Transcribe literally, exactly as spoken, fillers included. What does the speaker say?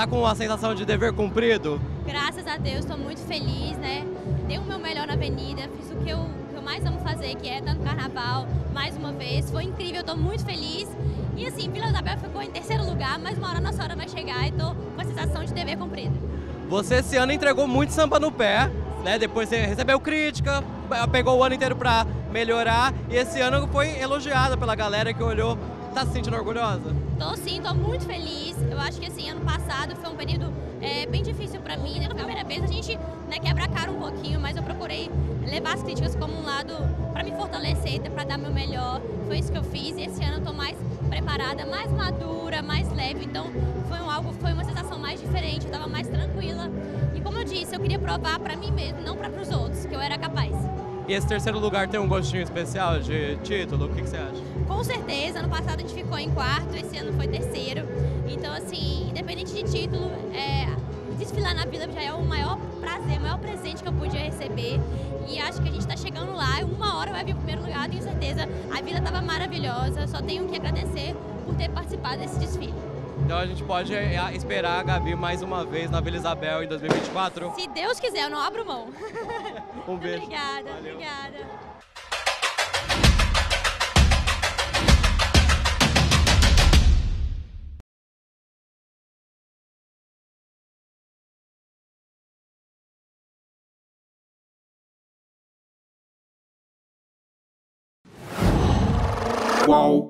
tá com a sensação de dever cumprido? Graças a Deus, estou muito feliz, né? Dei o meu melhor na avenida, fiz o que eu, que eu mais amo fazer, que é estar no carnaval, mais uma vez. Foi incrível, estou muito feliz. E assim, Vila Isabel ficou em terceiro lugar, mas uma hora nossa hora vai chegar e estou com a sensação de dever cumprido. Você esse ano entregou muito samba no pé, né? Depois você recebeu crítica, pegou o ano inteiro para melhorar e esse ano foi elogiada pela galera que olhou. Tá se sentindo orgulhosa? Tô sim, tô muito feliz. Eu acho que assim, ano passado foi um período é, bem difícil pra mim. Na primeira vez a gente né, quebra a cara um pouquinho, mas eu procurei levar as críticas como um lado pra me fortalecer, pra dar meu melhor. Foi isso que eu fiz e esse ano eu tô mais preparada, mais madura, mais leve. Então foi, um algo, foi uma sensação mais diferente, eu tava mais tranquila. E como eu disse, eu queria provar pra mim mesmo, não pra pros outros, que eu era capaz. E esse terceiro lugar tem um gostinho especial de título? O que, que você acha? Com certeza, ano passado a gente ficou em quarto, esse ano foi terceiro. Então, assim, independente de título, é, desfilar na Vila já é o maior prazer, o maior presente que eu podia receber. E acho que a gente está chegando lá, uma hora vai vir o primeiro lugar, tenho certeza. A Vila estava maravilhosa, só tenho que agradecer por ter participado desse desfile. Então a gente pode esperar a Gabi mais uma vez na Vila Isabel em dois mil e vinte e quatro? Se Deus quiser, eu não abro mão. Um beijo. Obrigada, valeu. Obrigada. Wow.